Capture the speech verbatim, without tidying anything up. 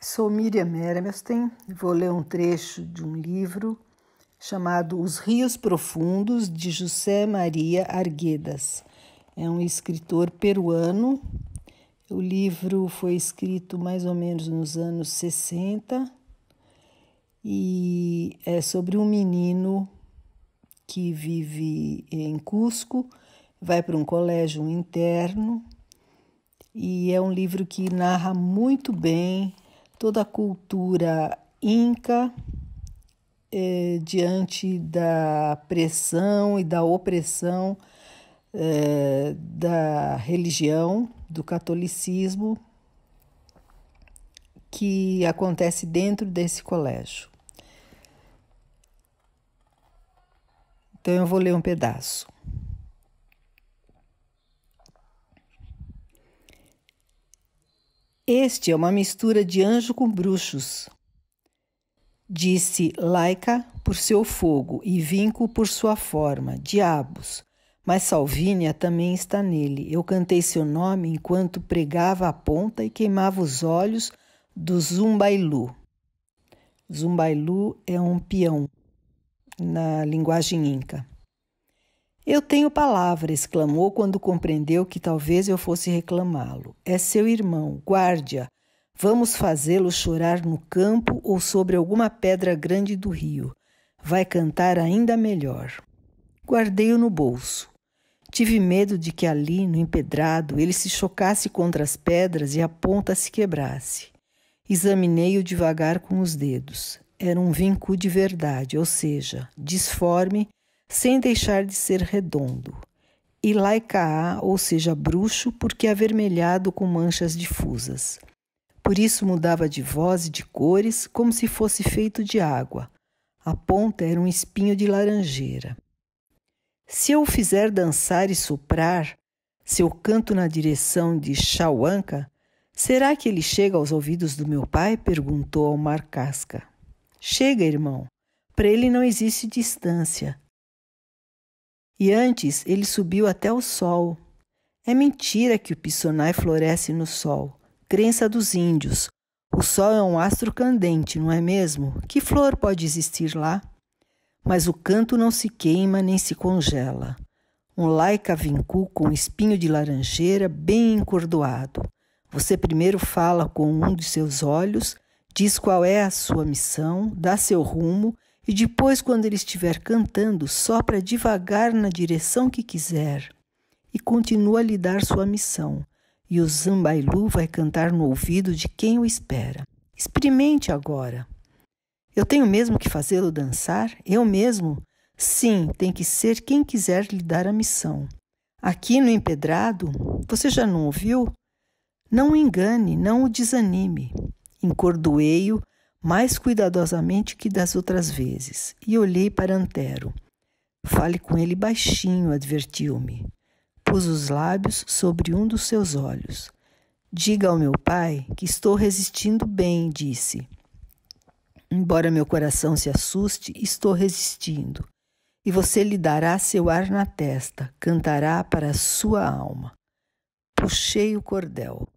Sou Miriam Mermelstein e vou ler um trecho de um livro chamado Os Rios Profundos, de José Maria Arguedas. É um escritor peruano. O livro foi escrito mais ou menos nos anos sessenta e é sobre um menino que vive em Cusco, vai para um colégio interno, e é um livro que narra muito bem toda a cultura inca eh, diante da pressão e da opressão eh, da religião, do catolicismo, que acontece dentro desse colégio. Então eu vou ler um pedaço. Este é uma mistura de anjo com bruxos. Disse layk'a por seu fogo e wink'u por sua forma, diabos. Mas Salvínia também está nele. Eu cantei seu nome enquanto pregava a ponta e queimava os olhos do zumbayllu. Zumbayllu é um peão na linguagem inca. Eu tenho palavra, exclamou quando compreendeu que talvez eu fosse reclamá-lo. É seu irmão, guardia. Vamos fazê-lo chorar no campo ou sobre alguma pedra grande do rio. Vai cantar ainda melhor. Guardei-o no bolso. Tive medo de que ali, no empedrado, ele se chocasse contra as pedras e a ponta se quebrasse. Examinei-o devagar com os dedos. Era um wink'u de verdade, ou seja, disforme, sem deixar de ser redondo, e layk'a, ou seja, bruxo, porque avermelhado com manchas difusas. Por isso mudava de voz e de cores, como se fosse feito de água. A ponta era um espinho de laranjeira. Se eu o fizer dançar e soprar, se eu canto na direção de Xauanca, será que ele chega aos ouvidos do meu pai? Perguntou ao Marcasca. Chega, irmão. Para ele não existe distância. E antes ele subiu até o sol. É mentira que o pisonai floresce no sol. Crença dos índios. O sol é um astro candente, não é mesmo? Que flor pode existir lá? Mas o canto não se queima nem se congela. Um layk'a wink'u com espinho de laranjeira bem encordoado. Você primeiro fala com um de seus olhos, diz qual é a sua missão, dá seu rumo, e depois, quando ele estiver cantando, sopra devagar na direção que quiser e continua a lhe dar sua missão. E o zumbayllu vai cantar no ouvido de quem o espera. Experimente agora. Eu tenho mesmo que fazê-lo dançar? Eu mesmo? Sim, tem que ser quem quiser lhe dar a missão. Aqui no empedrado, você já não ouviu? Não o engane, não o desanime. Encordoei-o mais cuidadosamente que das outras vezes, e olhei para Antero. Fale com ele baixinho, advertiu-me. Pus os lábios sobre um dos seus olhos. Diga ao meu pai que estou resistindo bem, disse. Embora meu coração se assuste, estou resistindo. E você lhe dará seu ar na testa, cantará para a sua alma. Puxei o cordel.